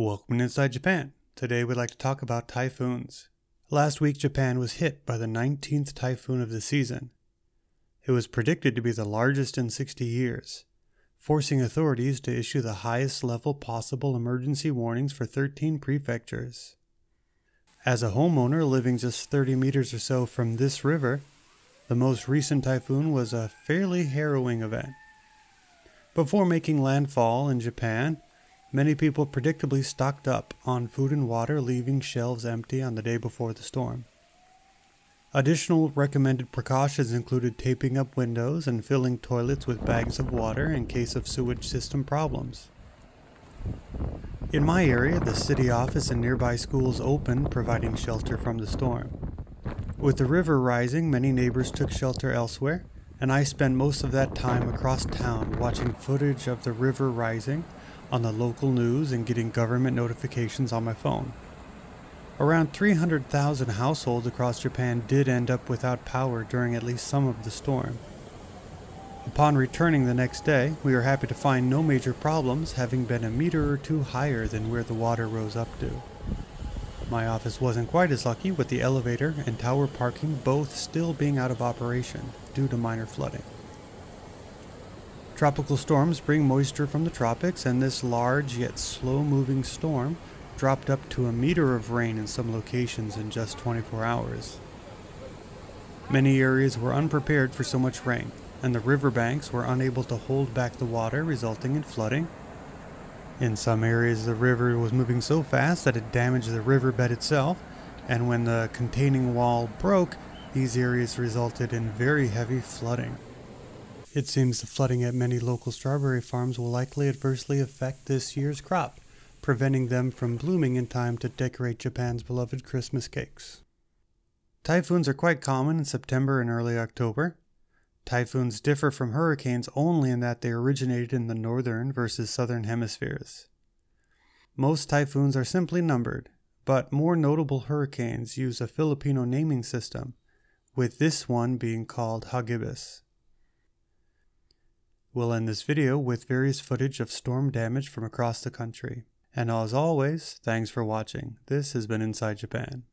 Welcome to Inside Japan. Today we'd like to talk about typhoons. Last week Japan was hit by the 19th typhoon of the season. It was predicted to be the largest in 60 years, forcing authorities to issue the highest level possible emergency warnings for 13 prefectures. As a homeowner living just 30 meters or so from this river, the most recent typhoon was a fairly harrowing event. Before making landfall in Japan, many people predictably stocked up on food and water, leaving shelves empty on the day before the storm. Additional recommended precautions included taping up windows and filling toilets with bags of water in case of sewage system problems. In my area, the city office and nearby schools opened, providing shelter from the storm. With the river rising, many neighbors took shelter elsewhere, and I spent most of that time across town watching footage of the river rising on the local news and getting government notifications on my phone. Around 300,000 households across Japan did end up without power during at least some of the storm. Upon returning the next day, we were happy to find no major problems, having been a meter or two higher than where the water rose up to. My office wasn't quite as lucky, with the elevator and tower parking both still being out of operation due to minor flooding. Tropical storms bring moisture from the tropics, and this large yet slow-moving storm dropped up to a meter of rain in some locations in just 24 hours. Many areas were unprepared for so much rain, and the riverbanks were unable to hold back the water, resulting in flooding. In some areas, the river was moving so fast that it damaged the riverbed itself, and when the containing wall broke, these areas resulted in very heavy flooding. It seems the flooding at many local strawberry farms will likely adversely affect this year's crop, preventing them from blooming in time to decorate Japan's beloved Christmas cakes. Typhoons are quite common in September and early October. Typhoons differ from hurricanes only in that they originated in the northern versus southern hemispheres. Most typhoons are simply numbered, but more notable hurricanes use a Filipino naming system, with this one being called Hagibis. We'll end this video with various footage of storm damage from across the country. And as always, thanks for watching. This has been Inside Japan.